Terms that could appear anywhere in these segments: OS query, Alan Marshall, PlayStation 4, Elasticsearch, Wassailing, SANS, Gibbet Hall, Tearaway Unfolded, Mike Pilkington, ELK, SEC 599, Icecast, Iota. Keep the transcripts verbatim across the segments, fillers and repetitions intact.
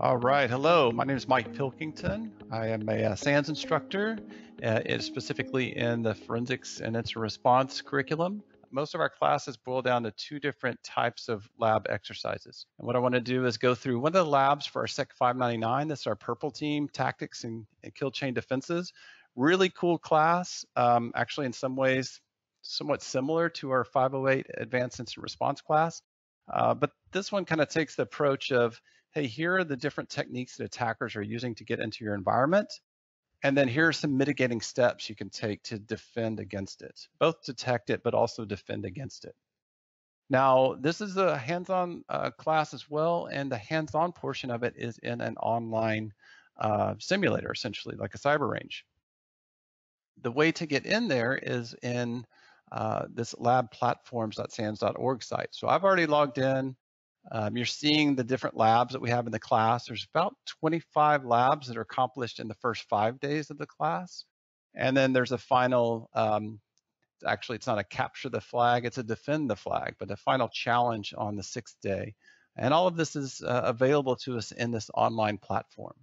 All right, hello, my name is Mike Pilkington. I am a uh, SANS instructor, uh, specifically in the forensics and incident response curriculum. Most of our classes boil down to two different types of lab exercises. And what I want to do is go through one of the labs for our S E C five ninety-nine. That's our purple team, tactics and, and kill chain defenses. Really cool class, um, actually in some ways somewhat similar to our five oh eight advanced incident response class. Uh, but this one kind of takes the approach of, hey, here are the different techniques that attackers are using to get into your environment. And then here are some mitigating steps you can take to defend against it, both detect it, but also defend against it. Now, this is a hands-on uh, class as well, and the hands-on portion of it is in an online uh, simulator, essentially, like a cyber range. The way to get in there is in uh, this lab platforms dot sans dot org site. So I've already logged in. Um, you're seeing the different labs that we have in the class. There's about twenty-five labs that are accomplished in the first five days of the class. And then there's a final, um, actually it's not a capture the flag, it's a defend the flag, but a final challenge on the sixth day. And all of this is uh, available to us in this online platform.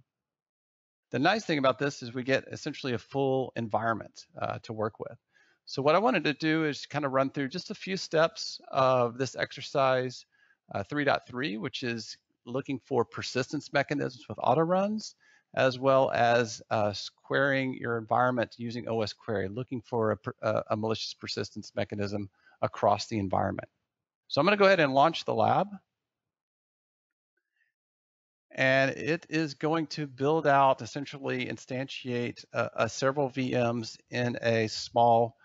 The nice thing about this is we get essentially a full environment uh, to work with. So what I wanted to do is kind of run through just a few steps of this exercise three point three, uh, which is looking for persistence mechanisms with auto runs, as well as uh, querying your environment using O S query, looking for a, a, a malicious persistence mechanism across the environment. So I'm going to go ahead and launch the lab. And it is going to build out, essentially instantiate uh, uh, several V Ms in a small,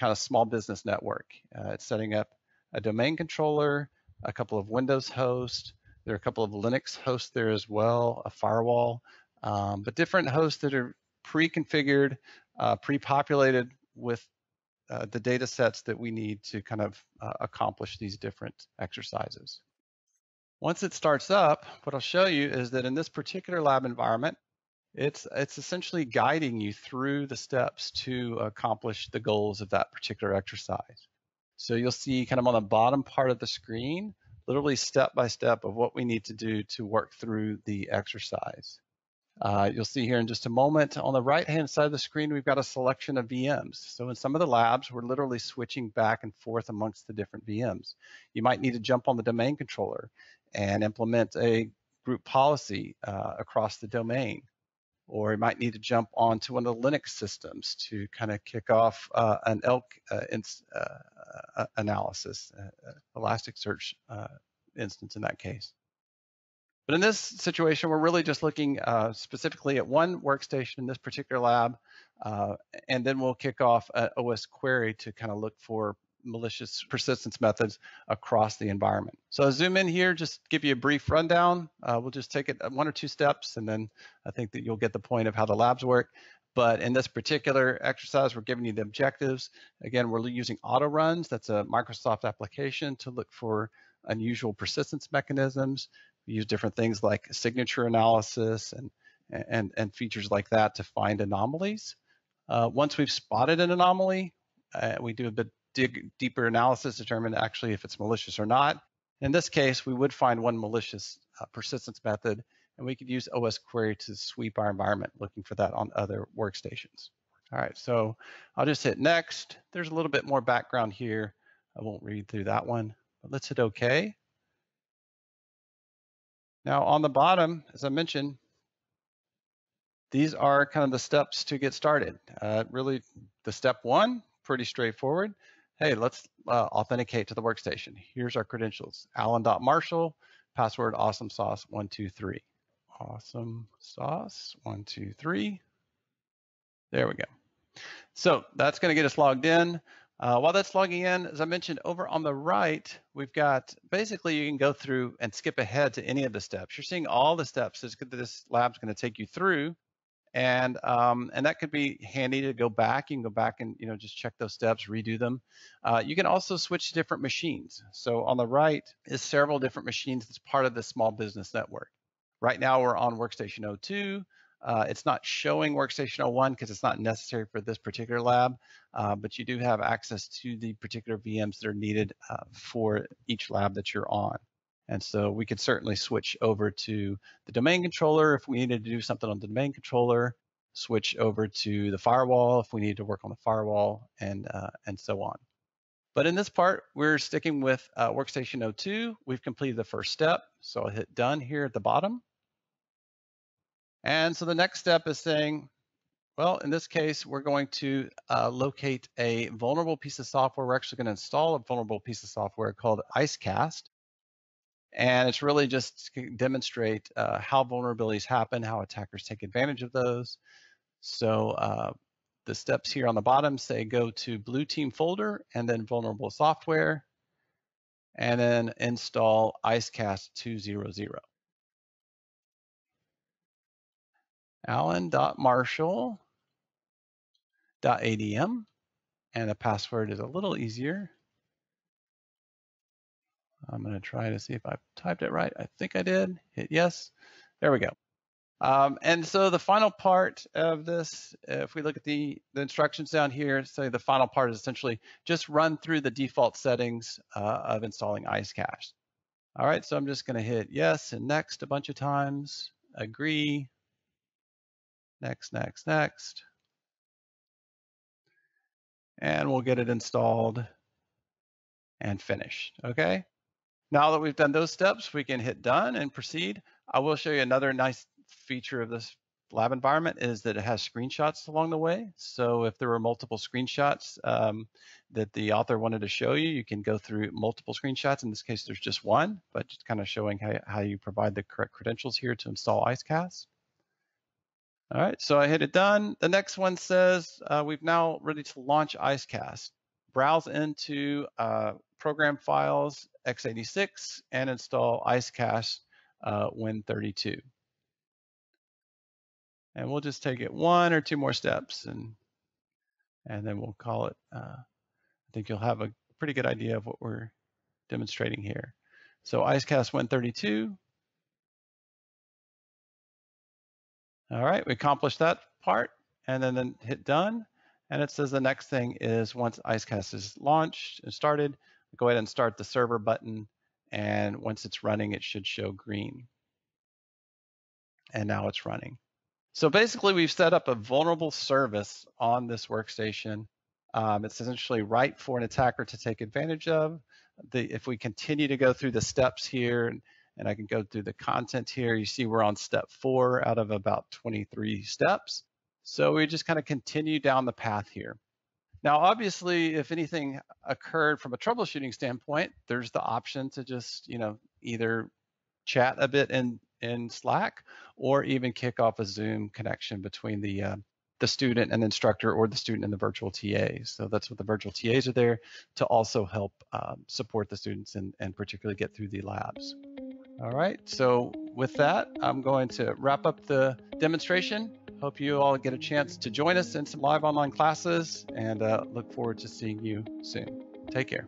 kind of small business network. Uh, it's setting up a domain controller, a couple of Windows hosts. There are a couple of Linux hosts there as well, a firewall, um, but different hosts that are pre-configured, uh, pre-populated with uh, the data sets that we need to kind of uh, accomplish these different exercises. Once it starts up, what I'll show you is that in this particular lab environment, it's, it's essentially guiding you through the steps to accomplish the goals of that particular exercise. So you'll see kind of on the bottom part of the screen, literally step by step of what we need to do to work through the exercise. Uh, you'll see here in just a moment, on the right-hand side of the screen, we've got a selection of V Ms. So in some of the labs, we're literally switching back and forth amongst the different V Ms. You might need to jump on the domain controller and implement a group policy uh, across the domain. Or you might need to jump onto one of the Linux systems to kind of kick off uh, an E L K uh, uh, uh, analysis, uh, Elasticsearch uh, instance in that case. But in this situation, we're really just looking uh, specifically at one workstation in this particular lab, uh, and then we'll kick off an O S query to kind of look for malicious persistence methods across the environment. So I'll zoom in here, just give you a brief rundown. Uh, we'll just take it one or two steps, and then I think that you'll get the point of how the labs work. But in this particular exercise, we're giving you the objectives. Again, we're using auto runs. That's a Microsoft application to look for unusual persistence mechanisms. We use different things like signature analysis and, and, and features like that to find anomalies. Uh, once we've spotted an anomaly, uh, we do a bit dig deeper analysis, determine actually if it's malicious or not. In this case, we would find one malicious uh, persistence method, and we could use O S query to sweep our environment, looking for that on other workstations. All right, so I'll just hit next. There's a little bit more background here. I won't read through that one, but let's hit okay. Now on the bottom, as I mentioned, these are kind of the steps to get started. Uh, really, the step one, pretty straightforward. Hey, let's uh, authenticate to the workstation. Here's our credentials, alan dot marshall, password awesome sauce one two three. Awesome sauce one two three. There we go. So that's going to get us logged in. Uh, while that's logging in, as I mentioned, over on the right, we've got basically you can go through and skip ahead to any of the steps. You're seeing all the steps that this lab's going to take you through. And um, and that could be handy to go back. You can go back and you know just check those steps, redo them. Uh, you can also switch to different machines. So on the right is several different machines that's part of the small business network. Right now we're on workstation oh two. Uh, it's not showing Workstation oh one because it's not necessary for this particular lab, uh, but you do have access to the particular V Ms that are needed uh, for each lab that you're on. And so we could certainly switch over to the domain controller if we needed to do something on the domain controller, switch over to the firewall if we needed to work on the firewall, and, uh, and so on. But in this part, we're sticking with uh, Workstation oh two. We've completed the first step, so I'll hit done here at the bottom. And so the next step is saying, well, in this case, we're going to uh, locate a vulnerable piece of software. We're actually going to install a vulnerable piece of software called Icecast. And it's really just to demonstrate uh, how vulnerabilities happen, how attackers take advantage of those. So uh, the steps here on the bottom say go to blue team folder and then vulnerable software, and then install Icecast two hundred. alan dot marshall dot a d m, and the password is a little easier. I'm going to try to see if I typed it right. I think I did. Hit yes. There we go. Um, and so the final part of this, if we look at the, the instructions down here, say the final part is essentially just run through the default settings uh, of installing Icecast. All right, so I'm just going to hit yes and next a bunch of times, agree, next, next, next. And we'll get it installed and finished, okay? Now that we've done those steps, we can hit done and proceed. I will show you another nice feature of this lab environment is that it has screenshots along the way. So if there were multiple screenshots um, that the author wanted to show you, you can go through multiple screenshots. In this case, there's just one, but just kind of showing how, how you provide the correct credentials here to install Icecast. All right, so I hit it done. The next one says uh, we've now ready to launch Icecast. Browse into uh, program files x eighty-six and install Icecast uh, Win thirty-two. And we'll just take it one or two more steps, and and then we'll call it. Uh, I think you'll have a pretty good idea of what we're demonstrating here. So Icecast Win thirty-two. All right, we accomplished that part, and then, then hit done. And it says the next thing is once Icecast is launched and started, go ahead and start the server button. And once it's running, it should show green. And now it's running. So basically, we've set up a vulnerable service on this workstation. Um, it's essentially ripe for an attacker to take advantage of. The, if we continue to go through the steps here, and, and I can go through the content here, you see we're on step four out of about twenty-three steps. So we just kind of continue down the path here. Now, obviously, if anything occurred from a troubleshooting standpoint, there's the option to just, you know, either chat a bit in in Slack, or even kick off a Zoom connection between the uh, the student and instructor, or the student and the virtual T As. So that's what the virtual T As are there to also help um, support the students and, and particularly get through the labs. All right, so with that, I'm going to wrap up the demonstration. Hope you all get a chance to join us in some live online classes, and uh, look forward to seeing you soon. Take care.